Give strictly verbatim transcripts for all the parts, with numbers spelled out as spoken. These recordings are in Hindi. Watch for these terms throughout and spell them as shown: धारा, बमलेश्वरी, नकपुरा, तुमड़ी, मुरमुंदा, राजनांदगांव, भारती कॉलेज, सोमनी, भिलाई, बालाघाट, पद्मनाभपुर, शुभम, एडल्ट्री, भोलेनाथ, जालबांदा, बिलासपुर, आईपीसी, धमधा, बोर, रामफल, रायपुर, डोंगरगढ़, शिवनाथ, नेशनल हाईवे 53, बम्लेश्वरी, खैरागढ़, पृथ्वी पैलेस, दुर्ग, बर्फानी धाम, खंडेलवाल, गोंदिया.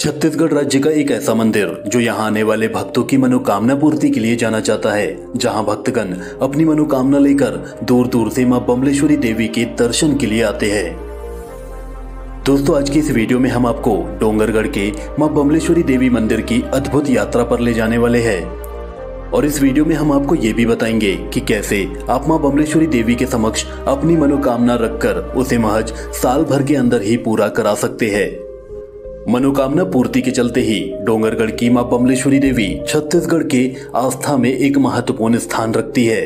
छत्तीसगढ़ राज्य का एक ऐसा मंदिर जो यहाँ आने वाले भक्तों की मनोकामना पूर्ति के लिए जाना जाता है, जहाँ भक्तगण अपनी मनोकामना लेकर दूर दूर से मां बमलेश्वरी देवी के दर्शन के लिए आते हैं। दोस्तों, आज की इस वीडियो में हम आपको डोंगरगढ़ के मां बमलेश्वरी देवी मंदिर की अद्भुत यात्रा पर ले जाने वाले हैं और इस वीडियो में हम आपको ये भी बताएंगे कि कैसे आप मां बमलेश्वरी देवी के समक्ष अपनी मनोकामना रखकर उसे महज साल भर के अंदर ही पूरा करा सकते हैं। मनोकामना पूर्ति के चलते ही डोंगरगढ़ की मां बमलेश्वरी देवी छत्तीसगढ़ के आस्था में एक महत्वपूर्ण स्थान रखती है।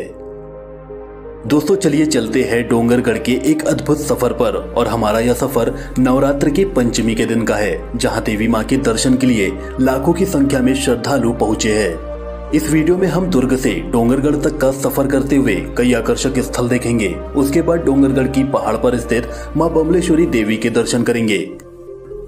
दोस्तों, चलिए चलते हैं डोंगरगढ़ के एक अद्भुत सफर पर और हमारा यह सफर नवरात्र के पंचमी के दिन का है, जहां देवी मां के दर्शन के लिए लाखों की संख्या में श्रद्धालु पहुंचे हैं। इस वीडियो में हम दुर्ग से डोंगरगढ़ तक का सफर करते हुए कई आकर्षक स्थल देखेंगे। उसके बाद डोंगरगढ़ की पहाड़ पर स्थित माँ बमलेश्वरी देवी के दर्शन करेंगे।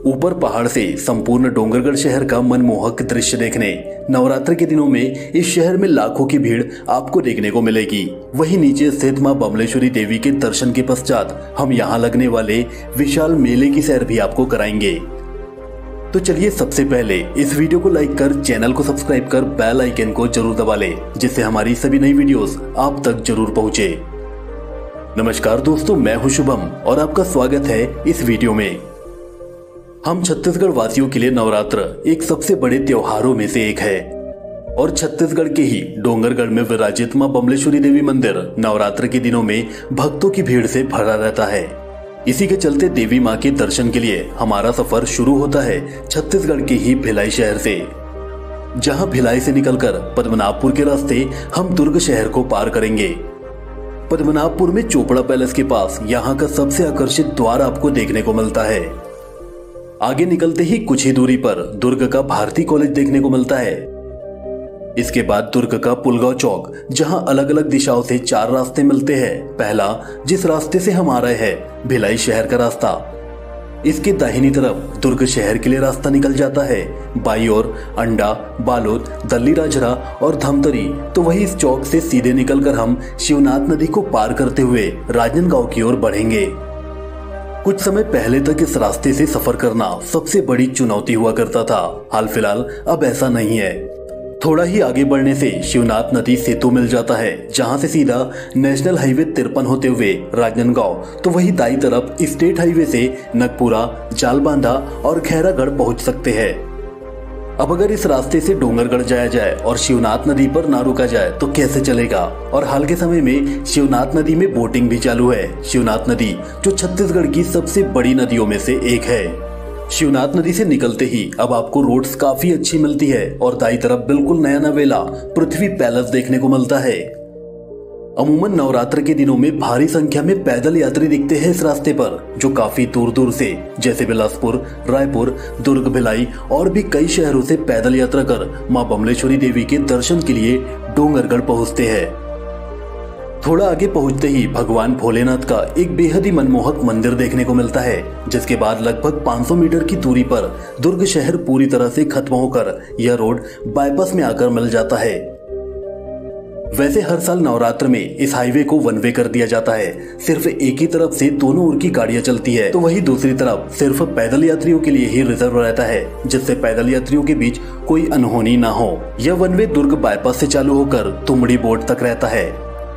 ऊपर पहाड़ से संपूर्ण डोंगरगढ़ शहर का मनमोहक दृश्य देखने नवरात्र के दिनों में इस शहर में लाखों की भीड़ आपको देखने को मिलेगी। वहीं नीचे स्थित मां बमलेश्वरी देवी के दर्शन के पश्चात हम यहां लगने वाले विशाल मेले की सैर भी आपको कराएंगे। तो चलिए, सबसे पहले इस वीडियो को लाइक कर चैनल को सब्सक्राइब कर बेल आइकन को जरूर दबा लें, जिससे हमारी सभी नई वीडियोस आप तक जरूर पहुंचे। नमस्कार दोस्तों, मैं हूं शुभम और आपका स्वागत है इस वीडियो में। हम छत्तीसगढ़ वासियों के लिए नवरात्र एक सबसे बड़े त्योहारों में से एक है और छत्तीसगढ़ के ही डोंगरगढ़ में विराजित मां बमलेश्वरी देवी मंदिर नवरात्र के दिनों में भक्तों की भीड़ से भरा रहता है। इसी के चलते देवी मां के दर्शन के लिए हमारा सफर शुरू होता है छत्तीसगढ़ के ही भिलाई शहर से, जहां भिलाई से निकलकर पद्मनाभपुर के रास्ते हम दुर्ग शहर को पार करेंगे। पद्मनाभपुर में चोपड़ा पैलेस के पास यहाँ का सबसे आकर्षित द्वार आपको देखने को मिलता है। आगे निकलते ही कुछ ही दूरी पर दुर्ग का भारती कॉलेज देखने को मिलता है। इसके बाद दुर्ग का पुलगांव चौक, जहां अलग अलग दिशाओं से चार रास्ते मिलते हैं। पहला, जिस रास्ते से हम आ रहे हैं, भिलाई शहर का रास्ता, इसके दाहिनी तरफ दुर्ग शहर के लिए रास्ता निकल जाता है। बाई ओर अंडा, बालोद, दल्ली राजरा और धमतरी। तो वही इस चौक से सीधे निकलकर हम शिवनाथ नदी को पार करते हुए राजनांदगांव की ओर बढ़ेंगे। कुछ समय पहले तक इस रास्ते से सफर करना सबसे बड़ी चुनौती हुआ करता था, हाल फिलहाल अब ऐसा नहीं है। थोड़ा ही आगे बढ़ने से शिवनाथ नदी सेतु मिल जाता है, जहां से सीधा नेशनल हाईवे तिरपन होते हुए राजनांदगांव, तो वही दाई तरफ स्टेट हाईवे से नकपुरा, जालबांदा और खैरागढ़ पहुंच सकते हैं। अब अगर इस रास्ते से डोंगरगढ़ जाया जाए और शिवनाथ नदी पर ना रुका जाए तो कैसे चलेगा। और हाल के समय में शिवनाथ नदी में बोटिंग भी चालू है। शिवनाथ नदी जो छत्तीसगढ़ की सबसे बड़ी नदियों में से एक है। शिवनाथ नदी से निकलते ही अब आपको रोड्स काफी अच्छी मिलती है और दाई तरफ बिल्कुल नया नवेला पृथ्वी पैलेस देखने को मिलता है। अमूमन नवरात्र के दिनों में भारी संख्या में पैदल यात्री दिखते हैं इस रास्ते पर, जो काफी दूर दूर से जैसे बिलासपुर, रायपुर, दुर्ग, भिलाई और भी कई शहरों से पैदल यात्रा कर मां बमलेश्वरी देवी के दर्शन के लिए डोंगरगढ़ पहुंचते हैं। थोड़ा आगे पहुंचते ही भगवान भोलेनाथ का एक बेहद ही मनमोहक मंदिर देखने को मिलता है, जिसके बाद लगभग पाँच सौ मीटर की दूरी पर दुर्ग शहर पूरी तरह से खत्म होकर यह रोड बाईपास में आकर मिल जाता है। वैसे हर साल नवरात्र में इस हाईवे को वन वे कर दिया जाता है, सिर्फ एक ही तरफ से दोनों ओर की गाड़ियां चलती है, तो वही दूसरी तरफ सिर्फ पैदल यात्रियों के लिए ही रिजर्व रहता है, जिससे पैदल यात्रियों के बीच कोई अनहोनी ना हो। यह वन वे दुर्ग बाईपास से चालू होकर तुमड़ी बोर्ड तक रहता है।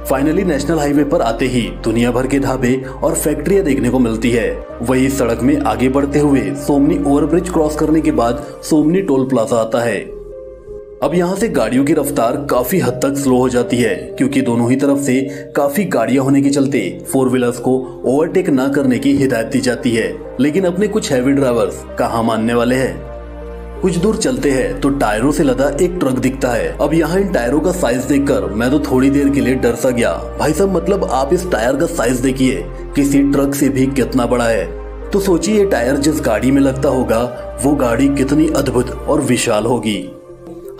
फाइनली नेशनल हाईवे पर आते ही दुनिया भर के ढाबे और फैक्ट्रियां देखने को मिलती है। वही सड़क में आगे बढ़ते हुए सोमनी ओवरब्रिज क्रॉस करने के बाद सोमनी टोल प्लाजा आता है। अब यहाँ से गाड़ियों की रफ्तार काफी हद तक स्लो हो जाती है, क्योंकि दोनों ही तरफ से काफी गाड़ियां होने के चलते फोर व्हीलर्स को ओवरटेक ना करने की हिदायत दी जाती है, लेकिन अपने कुछ हैवी ड्राइवर्स कहाँ मानने वाले हैं। कुछ दूर चलते हैं तो टायरों से लदा एक ट्रक दिखता है। अब यहाँ इन टायरों का साइज देखकर मैं तो थोड़ी देर के लिए डर सा गया। भाई साहब, मतलब आप इस टायर का साइज देखिए, किसी ट्रक से भी कितना बड़ा है। तो सोचिए, ये टायर जिस गाड़ी में लगता होगा वो गाड़ी कितनी अद्भुत और विशाल होगी।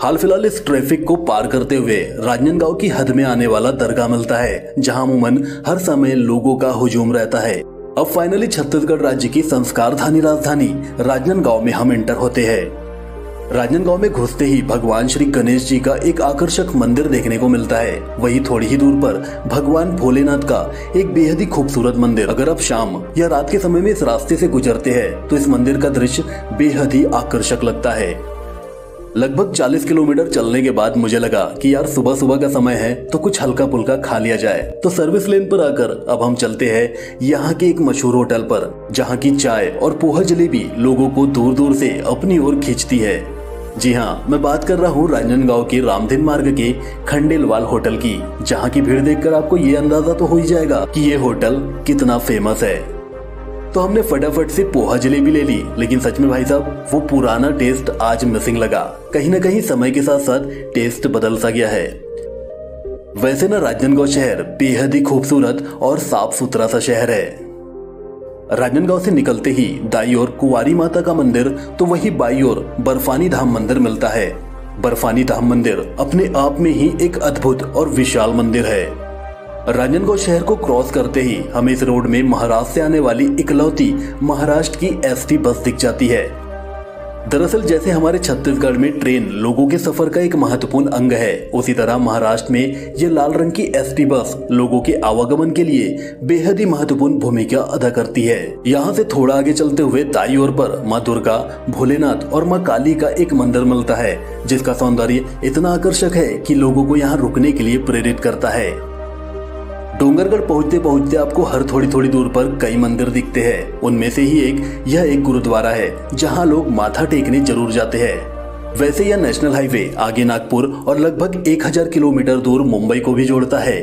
हाल फिलहाल इस ट्रैफिक को पार करते हुए राजनांदगांव की हद में आने वाला दरगाह मिलता है, जहां अमूमन हर समय लोगों का हुजूम रहता है। अब फाइनली छत्तीसगढ़ राज्य की संस्कार धानी राजधानी राजनांदगांव में हम इंटर होते हैं। राजनांदगांव में घुसते ही भगवान श्री गणेश जी का एक आकर्षक मंदिर देखने को मिलता है। वहीं थोड़ी ही दूर पर भगवान भोलेनाथ का एक बेहद ही खूबसूरत मंदिर। अगर आप शाम या रात के समय में इस रास्ते से गुजरते हैं तो इस मंदिर का दृश्य बेहद ही आकर्षक लगता है। लगभग चालीस किलोमीटर चलने के बाद मुझे लगा कि यार सुबह सुबह का समय है तो कुछ हल्का पुल्का खा लिया जाए, तो सर्विस लेन पर आकर अब हम चलते हैं यहाँ के एक मशहूर होटल पर, जहाँ की चाय और पोहा जलेबी लोगों को दूर दूर से अपनी ओर खींचती है। जी हाँ, मैं बात कर रहा हूँ राजनांदगांव के रामधेन मार्ग के खंडेलवाल होटल की, जहाँ की भीड़ देखकर आपको ये अंदाजा तो हो ही जाएगा कि ये होटल कितना फेमस है। तो हमने फटाफट से पोहा जलेबी ले ली, लेकिन सच में भाई साहब वो पुराना टेस्ट आज मिसिंग लगा। कहीं ना कहीं समय के साथ साथ टेस्ट बदल सा गया है। वैसे ना राजनांदगांव शहर बेहद ही खूबसूरत और साफ सुथरा सा शहर है। राजनांदगांव से निकलते ही दाई ओर कुंवारी माता का मंदिर तो वही बाई ओर बर्फानी धाम मंदिर मिलता है। बर्फानी धाम मंदिर अपने आप में ही एक अद्भुत और विशाल मंदिर है। राजनांदगांव शहर को क्रॉस करते ही हमें इस रोड में महाराष्ट्र से आने वाली इकलौती महाराष्ट्र की एसटी बस दिख जाती है। दरअसल जैसे हमारे छत्तीसगढ़ में ट्रेन लोगों के सफर का एक महत्वपूर्ण अंग है, उसी तरह महाराष्ट्र में यह लाल रंग की एसटी बस लोगों के आवागमन के लिए बेहद ही महत्वपूर्ण भूमिका अदा करती है। यहाँ से थोड़ा आगे चलते हुए दाई ओर पर माँ दुर्गा, भोलेनाथ और माँ काली का एक मंदिर मिलता है, जिसका सौंदर्य इतना आकर्षक है कि लोगों को यहाँ रुकने के लिए प्रेरित करता है। डोंगरगढ़ पहुंचते पहुंचते आपको हर थोड़ी थोड़ी दूर पर कई मंदिर दिखते हैं। उनमें से ही एक यह एक गुरुद्वारा है, जहां लोग माथा टेकने जरूर जाते हैं। वैसे यह नेशनल हाईवे आगे नागपुर और लगभग एक हज़ार किलोमीटर दूर मुंबई को भी जोड़ता है।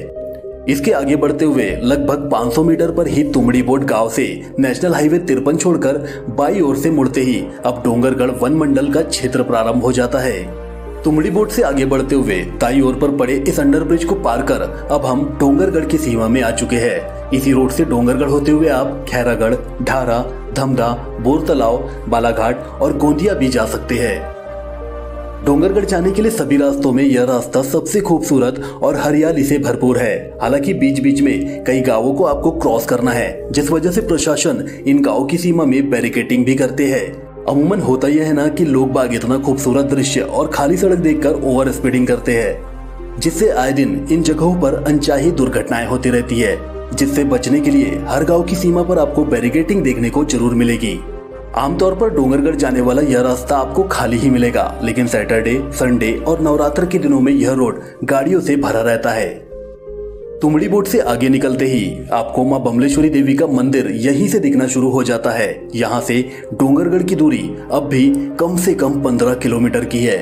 इसके आगे बढ़ते हुए लगभग पाँच सौ मीटर पर ही तुमड़ी बोर्ड गाँव से नेशनल हाईवे तिरपन छोड़कर बाई ओर से मुड़ते ही अब डोंगरगढ़ वन मंडल का क्षेत्र प्रारंभ हो जाता है। तुमड़ी बोर्ड से आगे बढ़ते हुए दाई ओर पर पड़े इस अंडरब्रिज को पार कर अब हम डोंगरगढ़ की सीमा में आ चुके हैं। इसी रोड से डोंगरगढ़ होते हुए आप खैरागढ़, धारा, धमधा, बोर तलाव, बालाघाट और गोंदिया भी जा सकते हैं। डोंगरगढ़ जाने के लिए सभी रास्तों में यह रास्ता सबसे खूबसूरत और हरियाली से भरपूर है। हालांकि बीच बीच में कई गाँवों को आपको क्रॉस करना है, जिस वजह से प्रशासन इन गाँव की सीमा में बैरिकेडिंग भी करते हैं। अमूमन होता यह है ना कि लोग बाग इतना खूबसूरत दृश्य और खाली सड़क देखकर ओवर स्पीडिंग करते हैं, जिससे आए दिन इन जगहों पर अनचाही दुर्घटनाएं होती रहती है। जिससे बचने के लिए हर गांव की सीमा पर आपको बैरिकेडिंग देखने को जरूर मिलेगी। आमतौर पर डोंगरगढ़ जाने वाला यह रास्ता आपको खाली ही मिलेगा, लेकिन सैटरडे, संडे और नवरात्र के दिनों में यह रोड गाड़ियों से भरा रहता है। तुमड़ी बोर्ड से आगे निकलते ही आपको मां बमलेश्वरी देवी का मंदिर यहीं से दिखना शुरू हो जाता है। यहां से डोंगरगढ़ की दूरी अब भी कम से कम पंद्रह किलोमीटर की है।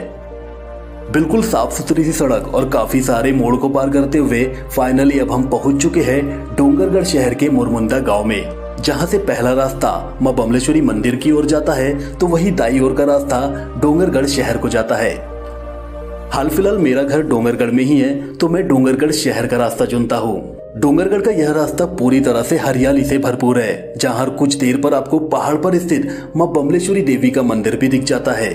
बिल्कुल साफ सुथरी सी सड़क और काफी सारे मोड़ को पार करते हुए फाइनली अब हम पहुंच चुके हैं डोंगरगढ़ शहर के मुरमुंदा गाँव में, जहाँ से पहला रास्ता माँ बमलेश्वरी मंदिर की ओर जाता है, तो वही दाई ओर का रास्ता डोंगरगढ़ शहर को जाता है। हाल फिलहाल मेरा घर डोंगरगढ़ में ही है, तो मैं डोंगरगढ़ शहर का रास्ता चुनता हूँ। डोंगरगढ़ का यह रास्ता पूरी तरह से हरियाली से भरपूर है, जहाँ हर कुछ देर पर आपको पहाड़ पर स्थित माँ बमलेश्वरी देवी का मंदिर भी दिख जाता है।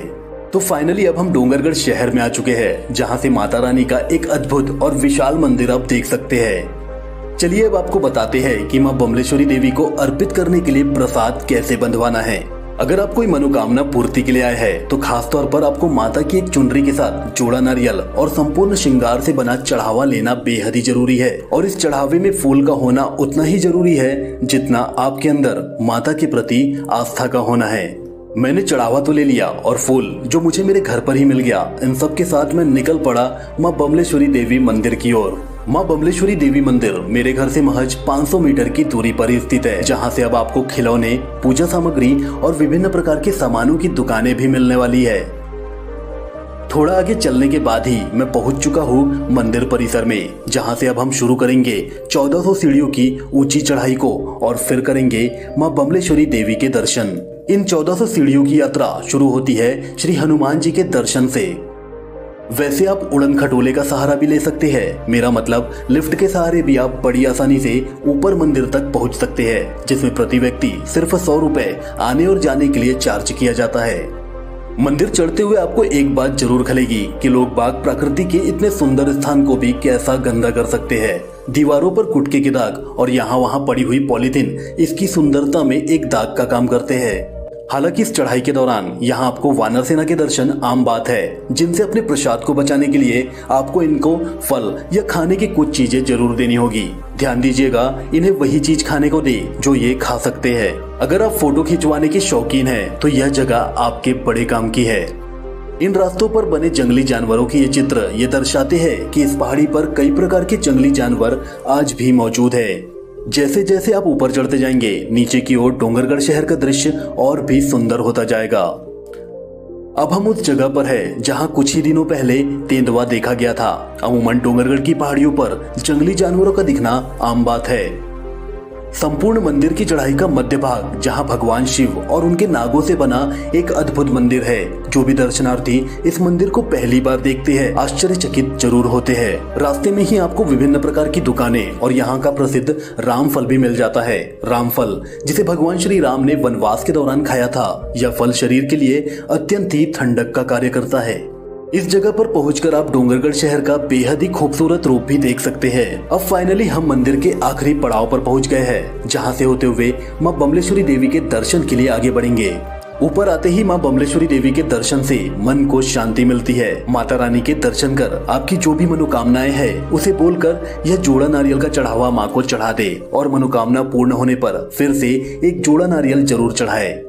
तो फाइनली अब हम डोंगरगढ़ शहर में आ चुके हैं, जहाँ से माता रानी का एक अद्भुत और विशाल मंदिर आप देख सकते हैं। चलिए अब आपको बताते हैं कि माँ बमलेश्वरी देवी को अर्पित करने के लिए प्रसाद कैसे बंधवाना है। अगर आप कोई मनोकामना पूर्ति के लिए आए हैं तो खास तौर पर आपको माता की एक चुनरी के साथ जोड़ा नारियल और संपूर्ण श्रृंगार से बना चढ़ावा लेना बेहद ही जरूरी है। और इस चढ़ावे में फूल का होना उतना ही जरूरी है जितना आपके अंदर माता के प्रति आस्था का होना है। मैंने चढ़ावा तो ले लिया और फूल जो मुझे मेरे घर पर ही मिल गया, इन सब के साथ मैं निकल पड़ा माँ बमलेश्वरी देवी मंदिर की ओर। माँ बमलेश्वरी देवी मंदिर मेरे घर से महज पाँच सौ मीटर की दूरी पर स्थित है, जहाँ से अब आपको खिलौने, पूजा सामग्री और विभिन्न प्रकार के सामानों की दुकानें भी मिलने वाली है। थोड़ा आगे चलने के बाद ही मैं पहुंच चुका हूँ मंदिर परिसर में, जहाँ से अब हम शुरू करेंगे चौदह सौ सीढ़ियों की ऊंची चढ़ाई को और फिर करेंगे माँ बमलेश्वरी देवी के दर्शन। इन चौदह सौ सीढ़ियों की यात्रा शुरू होती है श्री हनुमान जी के दर्शन से। वैसे आप उड़न खटोले का सहारा भी ले सकते हैं, मेरा मतलब लिफ्ट के सहारे भी आप बड़ी आसानी से ऊपर मंदिर तक पहुंच सकते हैं, जिसमें प्रति व्यक्ति सिर्फ सौ रुपए आने और जाने के लिए चार्ज किया जाता है। मंदिर चढ़ते हुए आपको एक बात जरूर खलेगी कि लोग बाग प्रकृति के इतने सुंदर स्थान को भी कैसा गंदा कर सकते हैं। दीवारों पर कुटके के दाग और यहाँ वहाँ पड़ी हुई पॉलीथीन इसकी सुंदरता में एक दाग का काम करते हैं। हालांकि इस चढ़ाई के दौरान यहाँ आपको वानर सेना के दर्शन आम बात है, जिनसे अपने प्रसाद को बचाने के लिए आपको इनको फल या खाने की कुछ चीजें जरूर देनी होगी। ध्यान दीजिएगा, इन्हें वही चीज खाने को दे जो ये खा सकते हैं। अगर आप फोटो खिंचवाने के शौकीन हैं, तो यह जगह आपके बड़े काम की है। इन रास्तों पर बने जंगली जानवरों की ये चित्र ये दर्शाते हैं कि इस पहाड़ी पर कई प्रकार के जंगली जानवर आज भी मौजूद है। जैसे जैसे आप ऊपर चढ़ते जाएंगे, नीचे की ओर डोंगरगढ़ शहर का दृश्य और भी सुंदर होता जाएगा। अब हम उस जगह पर है जहां कुछ ही दिनों पहले तेंदुआ देखा गया था। अमूमन डोंगरगढ़ की पहाड़ियों पर जंगली जानवरों का दिखना आम बात है। संपूर्ण मंदिर की चढ़ाई का मध्य भाग, जहां भगवान शिव और उनके नागों से बना एक अद्भुत मंदिर है। जो भी दर्शनार्थी इस मंदिर को पहली बार देखते हैं, आश्चर्यचकित जरूर होते हैं। रास्ते में ही आपको विभिन्न प्रकार की दुकानें और यहां का प्रसिद्ध रामफल भी मिल जाता है। रामफल, जिसे भगवान श्री राम ने वनवास के दौरान खाया था, यह फल शरीर के लिए अत्यंत ही ठंडक का कार्य करता है। इस जगह पर पहुंचकर आप डोंगरगढ़ शहर का बेहद ही खूबसूरत रूप भी देख सकते हैं। अब फाइनली हम मंदिर के आखिरी पड़ाव पर पहुंच गए हैं, जहां से होते हुए मां बमलेश्वरी देवी के दर्शन के लिए आगे बढ़ेंगे। ऊपर आते ही मां बमलेश्वरी देवी के दर्शन से मन को शांति मिलती है। माता रानी के दर्शन कर आपकी जो भी मनोकामनाएं है उसे बोलकर यह जोड़ा नारियल का चढ़ावा माँ को चढ़ा दे और मनोकामना पूर्ण होने पर फिर से एक जोड़ा नारियल जरूर चढ़ाए।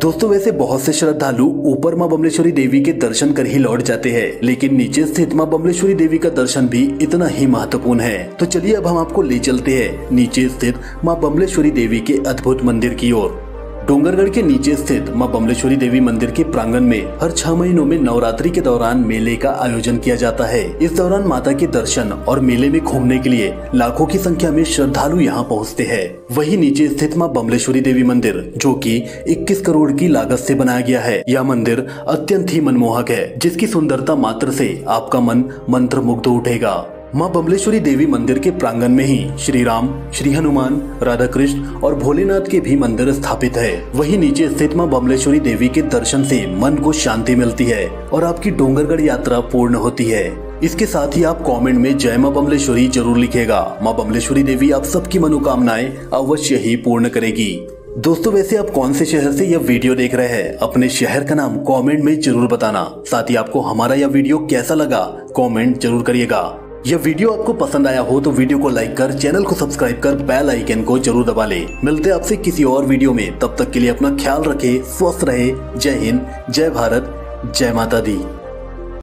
दोस्तों, वैसे बहुत से श्रद्धालु ऊपर मां बमलेश्वरी देवी के दर्शन कर ही लौट जाते हैं, लेकिन नीचे स्थित मां बमलेश्वरी देवी का दर्शन भी इतना ही महत्वपूर्ण है। तो चलिए अब हम आपको ले चलते हैं नीचे स्थित मां बमलेश्वरी देवी के अद्भुत मंदिर की ओर। डोंगरगढ़ के नीचे स्थित मां बमलेश्वरी देवी मंदिर के प्रांगण में हर छह महीनों में नवरात्रि के दौरान मेले का आयोजन किया जाता है। इस दौरान माता के दर्शन और मेले में घूमने के लिए लाखों की संख्या में श्रद्धालु यहाँ पहुँचते हैं। वहीं नीचे स्थित मां बमलेश्वरी देवी मंदिर, जो कि इक्कीस करोड़ की लागत से बनाया गया है, यह मंदिर अत्यंत ही मनमोहक है, जिसकी सुंदरता मात्र से आपका मन मंत्रमुग्ध उठेगा। मां बमलेश्वरी देवी मंदिर के प्रांगण में ही श्री राम, श्री हनुमान, राधा कृष्ण और भोलेनाथ के भी मंदिर स्थापित है। वहीं नीचे स्थित मां बमलेश्वरी देवी के दर्शन से मन को शांति मिलती है और आपकी डोंगरगढ़ यात्रा पूर्ण होती है। इसके साथ ही आप कमेंट में जय मां बमलेश्वरी जरूर लिखेगा। मां बमलेश्वरी देवी आप सबकी मनोकामनाएं अवश्य ही पूर्ण करेगी। दोस्तों, वैसे आप कौन से शहर से यह वीडियो देख रहे हैं, अपने शहर का नाम कमेंट में जरूर बताना। साथ ही आपको हमारा यह वीडियो कैसा लगा कमेंट जरूर करिएगा। यह वीडियो आपको पसंद आया हो तो वीडियो को लाइक कर, चैनल को सब्सक्राइब कर बेल आइकन को जरूर दबा ले। मिलते हैं आपसे किसी और वीडियो में, तब तक के लिए अपना ख्याल रखें, स्वस्थ रहे। जय हिंद, जय भारत, जय माता दी।